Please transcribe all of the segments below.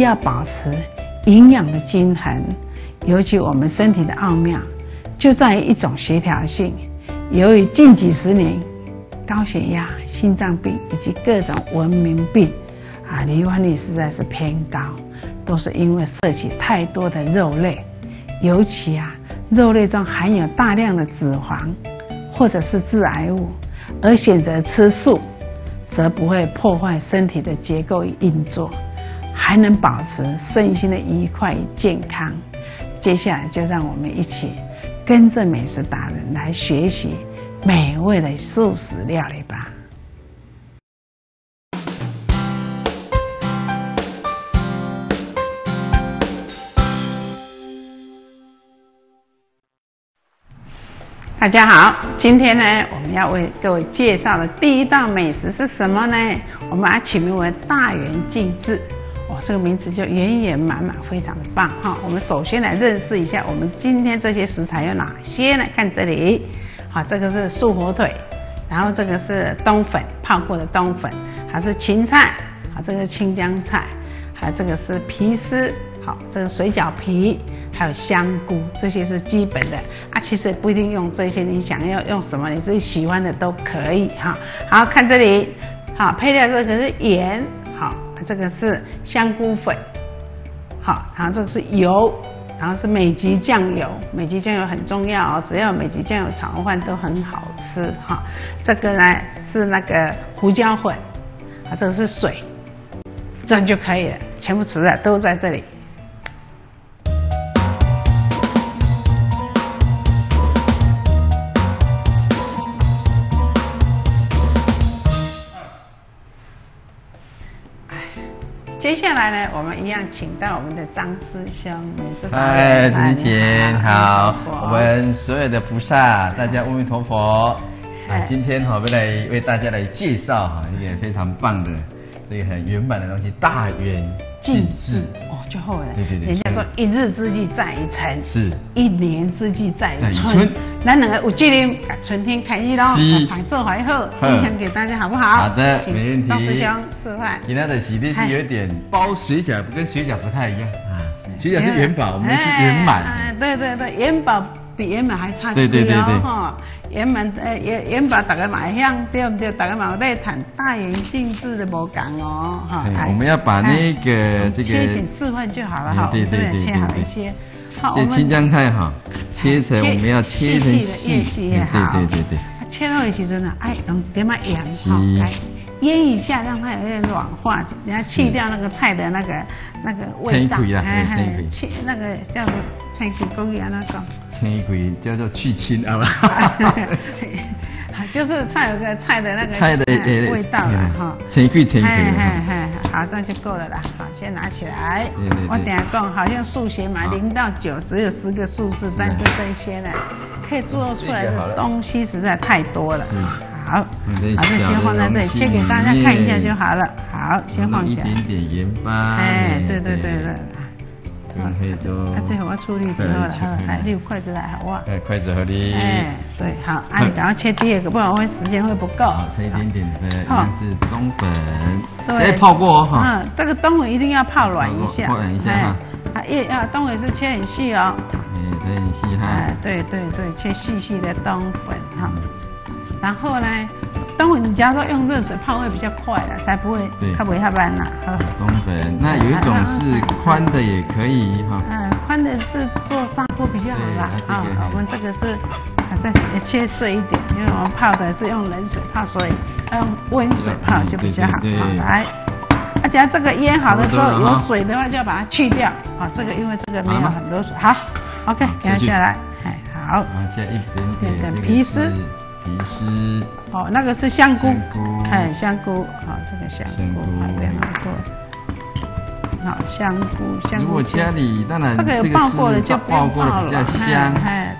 要保持营养的均衡，尤其我们身体的奥妙就在于一种协调性。由于近几十年高血压、心脏病以及各种文明病罹患率实在是偏高，都是因为摄取太多的肉类，尤其肉类中含有大量的脂肪或者是致癌物，而选择吃素则不会破坏身体的结构与运作，还能保持身心的愉快与健康。接下来就让我们一起跟着美食达人来学习美味的素食料理吧。大家好，今天呢，我们要为各位介绍的第一道美食是什么呢？我们取名为大圆净治。这个名字就圆圆满满，非常的棒哈！我们首先来认识一下我们今天这些食材有哪些呢？看这里，这个是素火腿，然后这个是冬粉，泡过的冬粉，还是芹菜，这个是青江菜，还有这个是皮丝，这个水饺皮。还有香菇，这些是基本的其实也不一定用这些，你想要用什么你自己喜欢的都可以好，看这里，配料这个是盐，这个是香菇粉，然后这个是油，然后是美极酱油，美极酱油很重要只要美极酱油炒饭都很好吃这个呢是那个胡椒粉，这个是水，这样就可以了，全部食材都在这里。接下来呢，我们一样请到我们的张师兄，你是？嗨，子姐好，我们所有的菩萨，大家阿弥陀佛。今天我们来为大家来介绍一个非常棒的，这个很圆满的东西——大圆净治。就后来，对，人家说一日之计在于晨，是一年之计在于春。咱两个有这点，把春天开始咯，把长做还好，分享给大家好不好？好的，没问题。张师兄示范。今天的喜力是有点包水饺，跟水饺不太一样水饺是元宝，我们是圆满。对，元宝比圆满还差点哦。圆满元宝大家买香对不对？大家买在谈大圆净治的无讲哦我们要把那个这个切一点示范就好了对，切好一些。这青江菜切成我们要切成细，对。切到的时阵呢，用一点嘛盐腌一下，让它有点软化，然后去掉那个菜的那个味道。切那个叫做菜葵公园那种。菜葵叫做去腥就是菜有个菜的那个味道了好，这样就够了啦。好，先拿起来。我等下讲，好像数学嘛，0到9只有10个数字，但是这些呢，可以做出来的东西实在太多了。好，把这先放在这里，切给大家看一下就好了。好，先放起来。一点点盐巴。对。最后我处理掉了，你有筷子来好哇？筷子合理。对，好，你赶快切第二个，不然会时间会不够。好，切一点点的，是冬粉。对，泡过哈。这个冬粉一定要泡软一下。泡软一下冬粉是切很细哦。切很细哈。对，切细细的冬粉哈。然后呢，冬粉你假如说用热水泡会比较快了，才不会它不会下班啦。冬粉，那有一种是宽的也可以哈。宽的是做砂锅比较好啦。我们这个是再切碎一点，因为我们泡的是用冷水泡，所以要用温水泡就比较好。来，而且这个腌好的时候有水的话就要把它去掉这个因为这个没有很多水。好 ，OK， 给它下来。好。加一点点皮丝。皮丝那个是香菇，香菇，这个香菇不要拿过。好，香菇，香菇。如果家里当然这个有爆过的就爆过的比较香，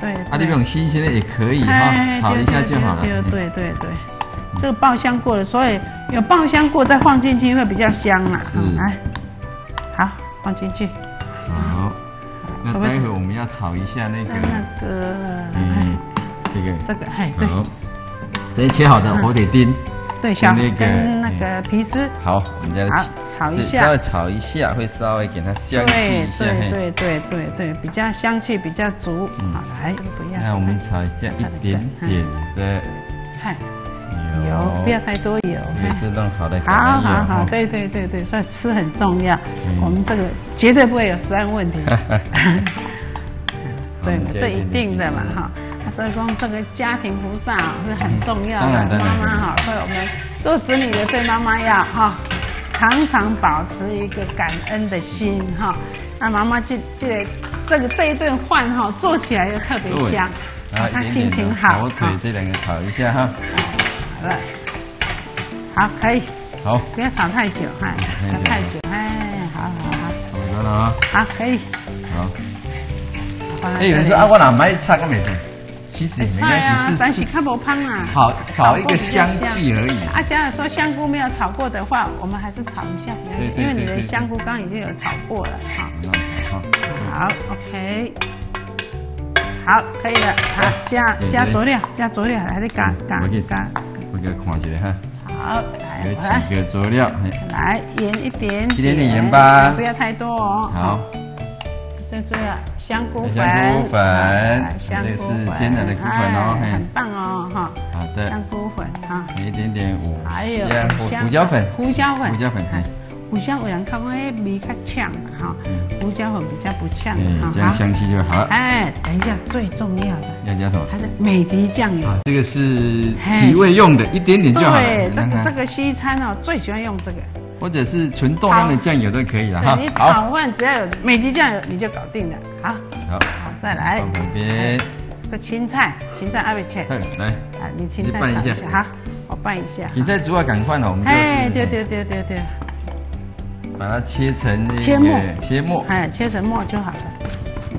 对。这种新鲜的也可以炒一下就好了。对，这个爆香过的，所以有爆香过再放进去会比较香啦。来，好，放进去。好，那待会我们要炒一下那个。这个对，这些切好的火腿丁，对，小那个皮丝，好，我们再炒一下，稍微炒一下会稍微给它香气一下，对，比较香气比较足啊。来，不要。那我们炒一下一点点的油，不要太多油，也是弄好的橄榄油。好，对，所以吃很重要，我们这个绝对不会有食安问题。对，这一定的嘛哈。所以说，这个家庭菩萨是很重要的。妈妈哈，所以我们做子女的对妈妈要哈，常常保持一个感恩的心哈。那妈妈这一顿饭哈，做起来又特别香，她心情好。火腿这两个炒一下哈。好了，好可以。好，不要炒太久哈，炒太久哎，好。好了好可以。好。哎，有人说啊，我哪买菜干没得？其实应该只是炒一个香气而已。啊，假如说香菇没有炒过的话，我们还是炒一下，因为你的香菇刚已经有炒过了哈。好 ，OK， 好，可以了。好，加佐料，来得加。我给看一下哈。好，有几个佐料。来，盐一点点盐吧，不要太多哦。好。最重要，香菇粉，这是天然的菇粉哦，很棒哦哈。好的，香菇粉哈，一点点胡椒粉，胡椒有人看我那味较呛哈，胡椒粉比较不呛哈，这样香气就好了。哎，等一下，最重要的要加什么？它是美极酱油，这个是提味用的，一点点就好了。对，这个西餐哦，最喜欢用这个。或者是纯豆干的酱油都可以了哈。你炒饭只要有美极酱油，你就搞定了。好，好，再来。放旁边。这芹菜还没切。来，啊，你芹菜炒一下。好，我拌一下。芹菜煮好赶快了，我们就是。哎，对。把它切成那个切末。哎，切成末就好了。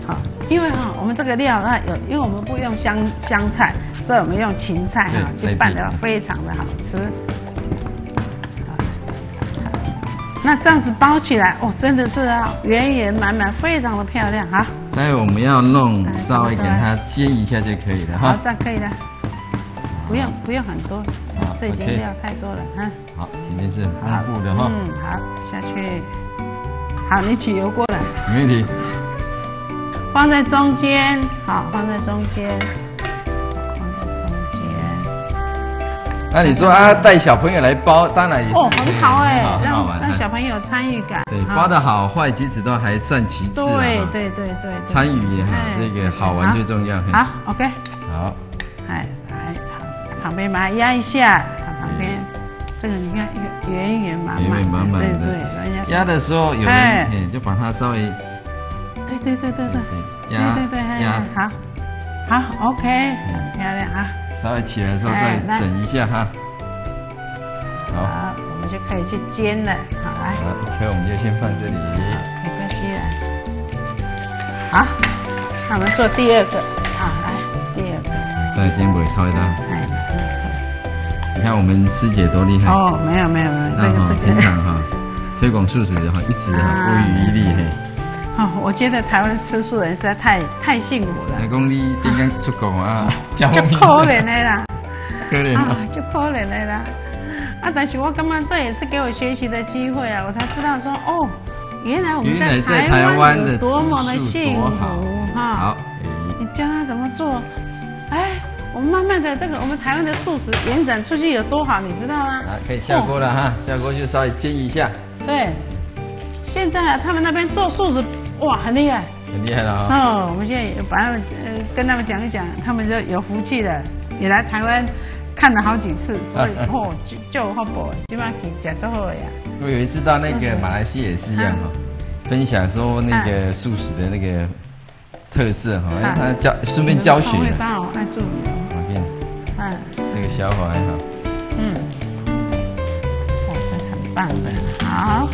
好，因为哈，我们这个料啊有，因为我们不用香菜，所以我们用芹菜哈去拌的话，非常的好吃。那这样子包起来，哦，真的是啊，圆满满，非常的漂亮哈。待会我们要弄，稍微给它煎一下就可以了哈。好，这样可以了，不用很多，这已经不要太多了哈。好，今天是丰富的哈。嗯，好，下去。好，你起油锅了。没问题。放在中间，好，那你说啊，带小朋友来包，当然也是很好哎，让小朋友有参与感。对，包的好坏其实都还算其次。对，参与也好，这个好玩最重要。好 ，OK。好，来，旁边把它压一下，旁边这个你看圆满满，对。压的时候有人就把它稍微，对，压好 ，OK， 很漂亮啊。稍微起来的时候再整一下哈，好，我们就可以去煎了。好，来，一颗我们就先放这里，没关系了。好，那我们做第二个，好，来第二个。再煎不会超一刀。你看我们师姐多厉害哦！没有，这个平常哈，推广素食的话，一直啊不遗余力嘿。我觉得台湾吃素人实在太幸福了。讲你点解出国啊？就可怜的啦，可怜的啦。啊，但是我感觉这也是给我学习的机会啊，我才知道说哦，原来我们在台湾有多么的幸福哈。好，你教他怎么做？哎，我们慢慢的我们台湾的素食延展出去有多好，你知道吗？啊，可以下锅了哈，下锅就稍微煎一下。对，现在他们那边做素食。哇，很厉害，了哦！我们现在把他们跟他们讲一讲，他们就有福气了，也来台湾看了好几次，所以哦就好不，起码可以讲最后呀。我有一次到那个马来西亚也是一样哈，分享说那个素食的那个特色哈，他顺便教学。味道爱做。我看，这个小伙还好。嗯，哇，很棒的，好。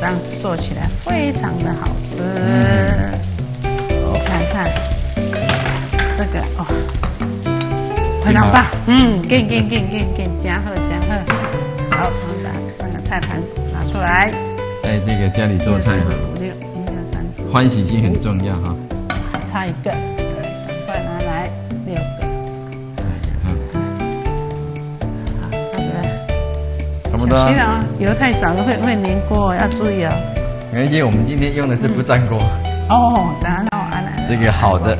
这样做起来非常的好吃，我看这个哦，非常棒，给加贺，好，把那个菜盘拿出来，在这个家里做菜哈，5、6、1、2、3、4，欢喜心很重要哈，差一个，赶快拿来6个，好，那个，的、啊。学长，油太少了会粘锅，要注意哦。而且我们今天用的是不粘锅。哦，粘哦，安南。这个好的，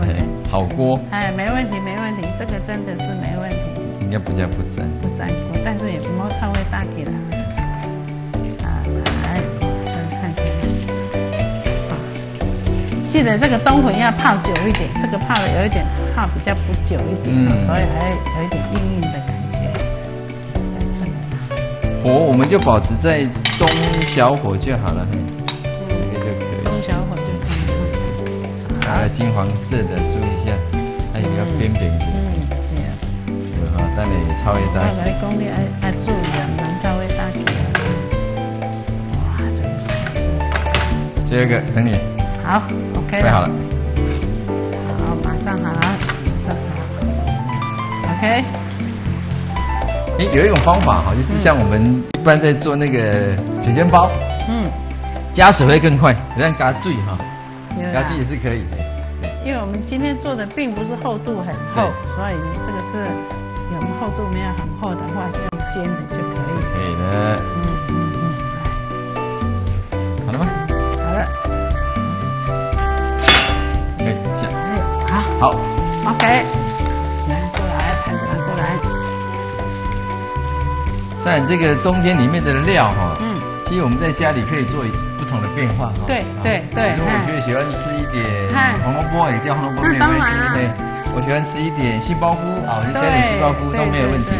好锅。哎，没问题，没问题，这个真的是没问题。应该不叫不粘。不粘锅，但是也不要超过大气了。啊，来，看看。啊，记得这个冬粉要泡久一点，这个泡的有一点泡比较不久一点，所以还有一点硬硬的感觉。 火我们就保持在中小火就好了，这个就可以。中小火就可以。拿了金黄色的，注意一下，它也要扁扁的。嗯，对。好，但你超会打。我来讲你爱注意啊，人超会打起来。哇，这个。最后一个等你。好 ，OK 了。备好了。好，马上好，马上好。OK。 有一种方法哈，就是像我们一般在做那个水煎包，加水会更快，让加水哈，加水也是可以的。因为我们今天做的并不是厚度很厚，所以这个是我们厚度没有很厚的话，是用煎的就可以。可以的。好了吗？好了。OK， 好。好。OK。 但这个中间里面的料哈，其实我们在家里可以做不同的变化哈。对对对。如果我觉得喜欢吃一点红萝卜，也叫红萝卜没有问题。对，我喜欢吃一点杏鲍菇啊，我就加点杏鲍菇都没有问题。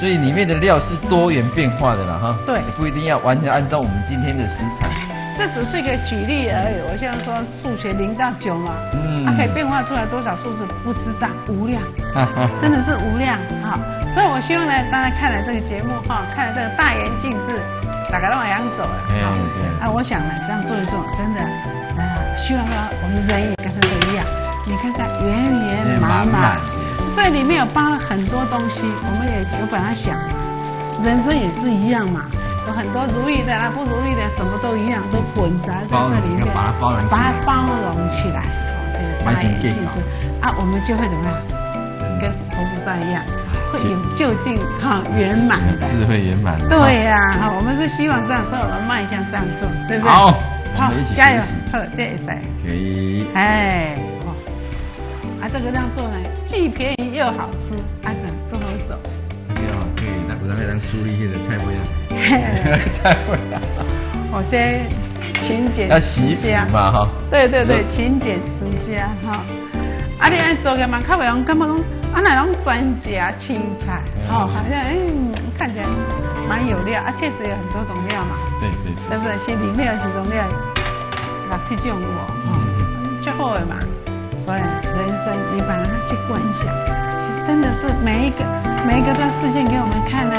所以里面的料是多元变化的啦哈。对。不一定要完全按照我们今天的食材。这只是一个举例而已，我现在说数学0到9嘛，它可以变化出来多少数字不知道，无量，真的是无量啊。 所以，我希望呢，大家看了这个节目哈，看了这个大言尽致，大家都往阳走了啊！啊，我想呢，这样做一做，真的，希望呢，我们人也跟这个一样，你看看圆圆满满，所以里面有包了很多东西，我们也有把它想，人生也是一样嘛，有很多如意的啦、不如意的，什么都一样，都混杂在这里面，把它包容，把它包容起来，这个大言尽致啊，我们就会怎么样？跟佛菩萨一样。 有究竟哈圆满的智慧圆满，对呀，哈，我们是希望这样，所以我们迈向这样做，对不对？好，我们一起加油，好，这也是可以，哎，啊，这个这样做呢，既便宜又好吃，啊，跟我走。对哦，对，那不然那张处理起来菜不一样，菜不一样。哦，这勤俭持家嘛，哈。对对对，勤俭持家哈。啊，你爱做嘅嘛，较袂用感觉讲。 啊，那种专家青菜，哦，好像看起来蛮有料啊，确实有很多种料嘛，对对，对不对？其实里面有几种料，六七种哦，最好的嘛。所以人生你把它去观想，其实真的是每一个都要示现给我们看呢。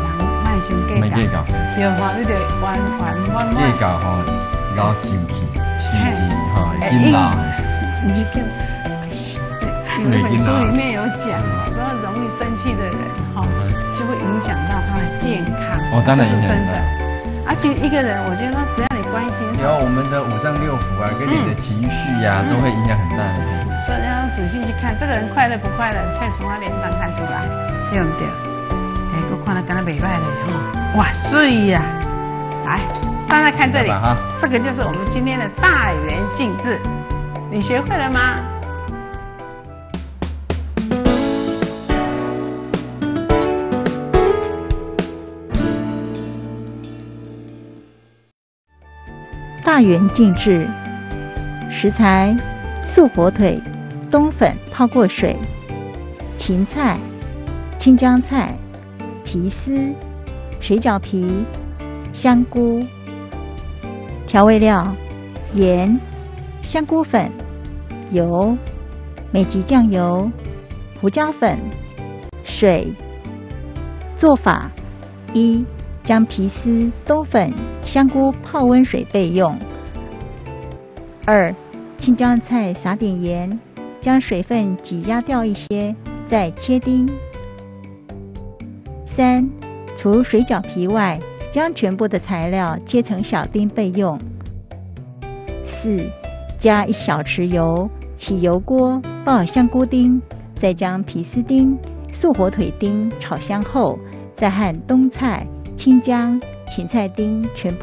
然后卖熊给搞，对嘛？你得玩。给搞吼，搞心气，心气吼，金老。 有本书里面有讲哦，说容易生气的人哈，就会影响到他的健康。哦，当然是真的。而且一个人，我觉得只要你关心，然后我们的五脏六腑啊，跟你的情绪呀，都会影响很大。所以要仔细去看，这个人快乐不快乐，可以从他脸上看出来，对不对？哎，我看了刚才美败了哈，哇水呀！来，大家看这里，这个就是我们今天的大言尽致，你学会了吗？大言尽致，食材：素火腿、冬粉泡过水、芹菜、青江菜、皮丝、水饺皮、香菇。调味料：盐、香菇粉、油、美极酱油、胡椒粉、水。做法：一。 将皮丝、冬粉、香菇泡温水备用。2. 青江菜撒点盐，将水分挤压掉一些，再切丁。3. 除水饺皮外，将全部的材料切成小丁备用。4. 加1小匙油，起油锅爆香菇丁，再将皮丝丁、素火腿丁炒香后。再和冬菜、青江、芹菜丁全部